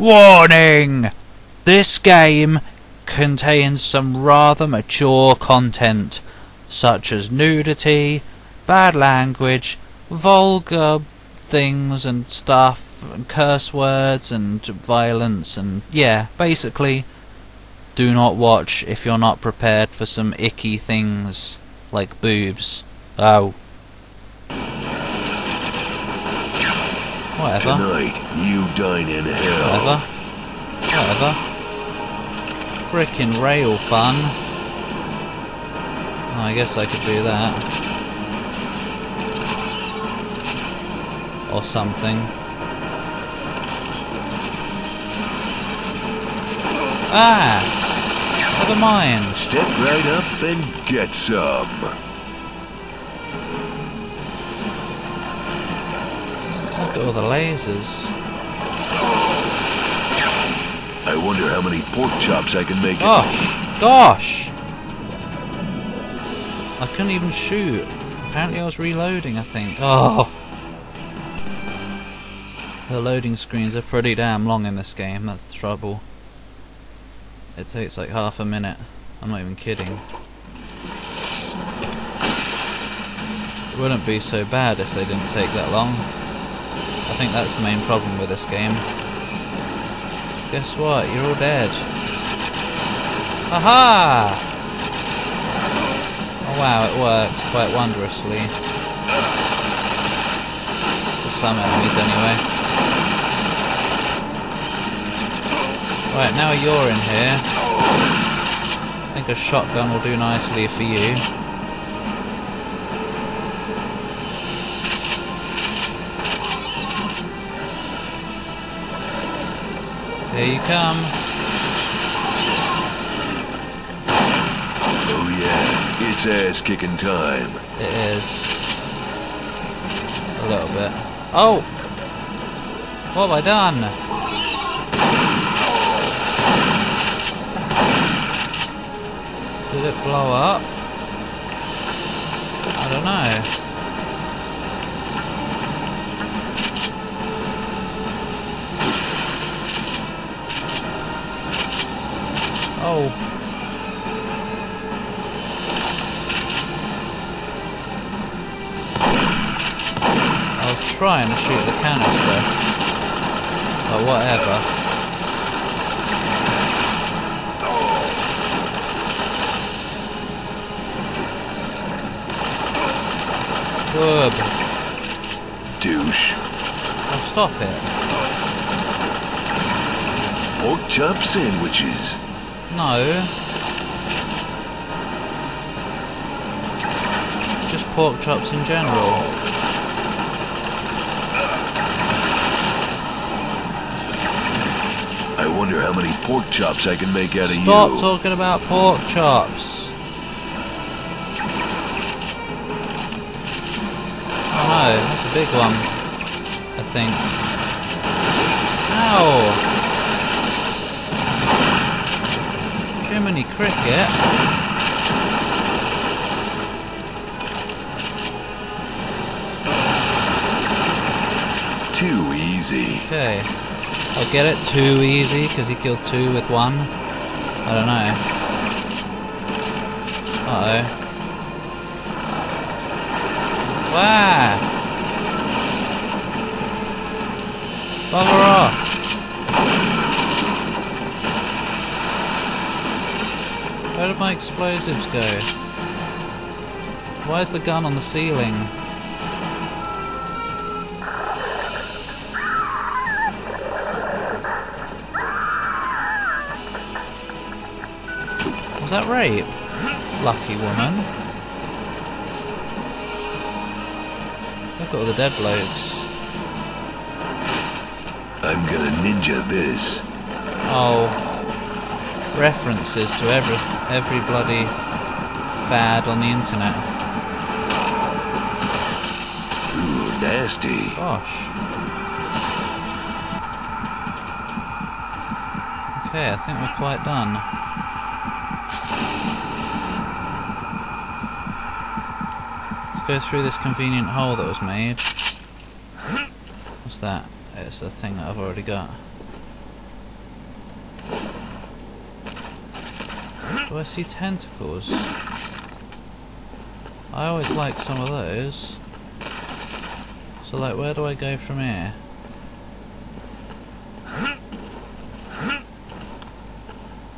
Warning! This game contains some rather mature content, such as nudity, bad language, vulgar things and stuff, and curse words and violence, and yeah, basically, do not watch if you're not prepared for some icky things, like boobs. Oh. Whatever. Tonight, you dine in hell. Whatever. Frickin' rail fun. Oh, I guess I could do that. Or something. Ah! Never mind. Step right up and get some. Look at all the lasers. I wonder how many pork chops I can make. Oh, gosh! I couldn't even shoot. Apparently I was reloading, I think. Oh! The loading screens are pretty damn long in this game, that's the trouble. It takes like half a minute. I'm not even kidding. It wouldn't be so bad if they didn't take that long. I think that's the main problem with this game. Guess what? You're all dead. Aha! Oh wow, it works quite wondrously. For some enemies, anyway. Right, now you're in here. I think a shotgun will do nicely for you. Here you come. Oh yeah, it's ass-kicking time. It is. A little bit. Oh! What have I done? Did it blow up? I don't know. Oh. I was trying to shoot the canister. But whatever. Good. Douche. Oh, stop it. Pork chop sandwiches. No. Just pork chops in general. I wonder how many pork chops I can make out of you. Stop talking about pork chops. Oh no, that's a big one. I think. Ow! Mini cricket. Too easy. Okay. I'll get it too easy because he killed two with one. I don't know. Uh oh. Wow. Bugger off. Where did my explosives go? Why is the gun on the ceiling? Was that rape? Lucky woman. Look at all the dead blokes. I'm gonna ninja this. Oh. References to every bloody fad on the internet. Ooh, nasty. Gosh. Okay, I think we're quite done. Let's go through this convenient hole that was made. What's that? It's a thing that I've already got. Do I see tentacles? I always like some of those. So like, where do I go from here?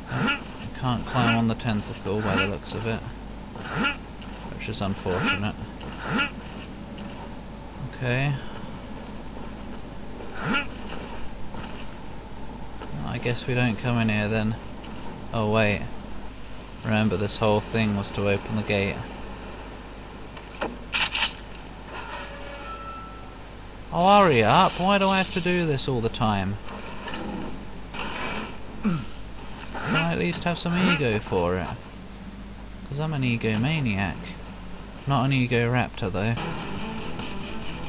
I can't climb on the tentacle by the looks of it, which is unfortunate. Okay. I guess we don't come in here then. Oh wait. Remember, this whole thing was to open the gate. Oh, hurry up! Why do I have to do this all the time? Can I at least have some ego for it? Because I'm an egomaniac. Not an ego raptor, though.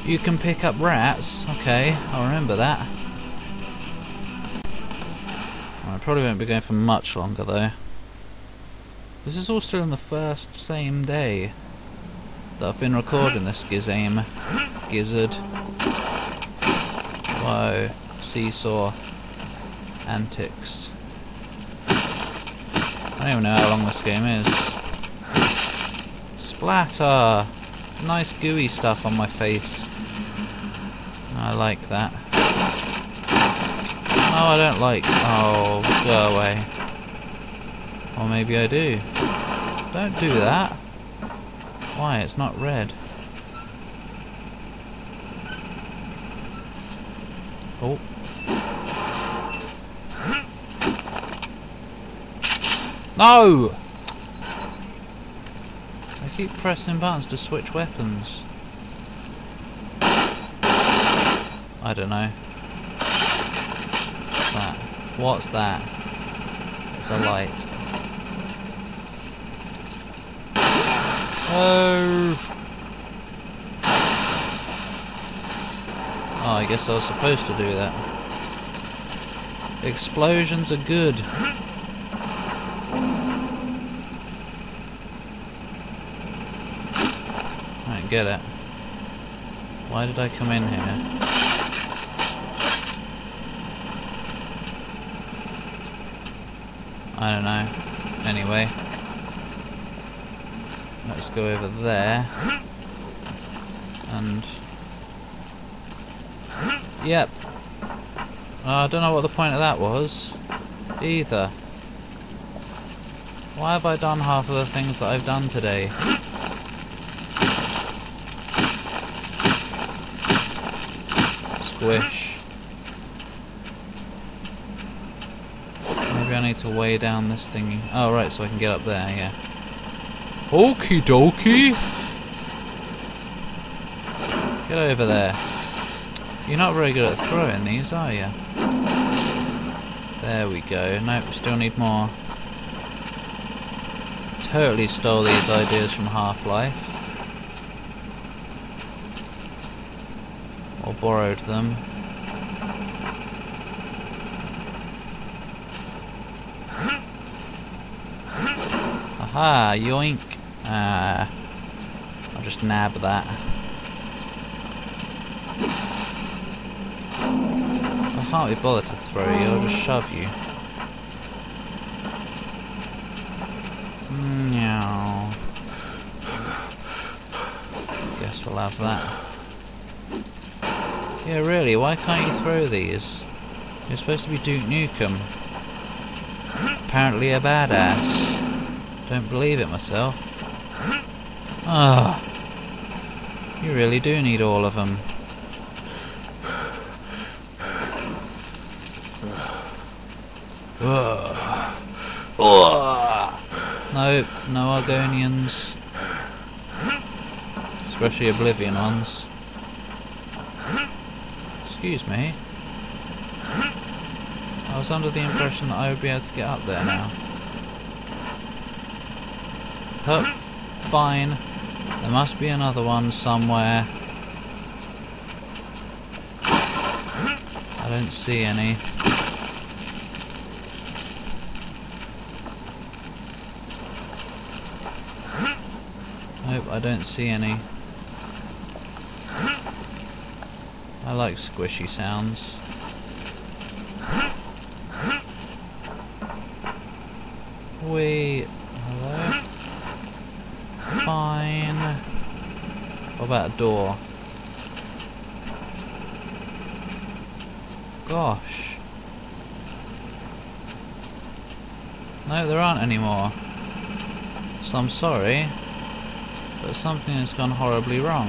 You can pick up rats? Okay, I'll remember that. I probably won't be going for much longer, though. This is all still on the first same day that I've been recording this gizzard. Whoa. Seesaw. Antics. I don't even know how long this game is. Splatter! Nice gooey stuff on my face. I like that. No, I don't like... Oh, go away. Or maybe I do. Don't do that. Why? It's not red. Oh. No! I keep pressing buttons to switch weapons. I don't know. What's that? What's that? It's a light. Oh, I guess I was supposed to do that. Explosions are good. I don't get it. Why did I come in here? I don't know. Anyway. Let's go over there, and yep, I don't know what the point of that was, either. Why have I done half of the things that I've done today? Squish. Maybe I need to weigh down this thing. Oh right, so I can get up there, yeah. Okie dokie! Get over there. You're not very good at throwing these, are you? There we go. Nope, still need more. Totally stole these ideas from Half-Life. Or borrowed them. Aha, yoink! I'll just nab that. I can't be bothered to throw you, I'll just shove you. No. Guess we'll have that. Yeah, really, why can't you throw these? You're supposed to be Duke Nukem. Apparently a badass. Don't believe it myself. Ah. You really do need all of them. Nope, no Argonians. Especially Oblivion ones. Excuse me. I was under the impression that I would be able to get up there now. Hup, fine. There must be another one somewhere. I don't see any. Nope, I don't see any. I like squishy sounds. Wait. Hello? Fine. What about a door? Gosh. No, there aren't any more. So I'm sorry, but something has gone horribly wrong.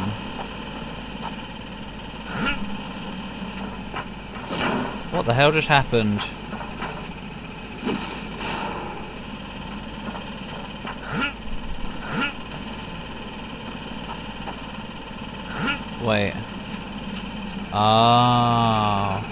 What the hell just happened? Wait. Ah.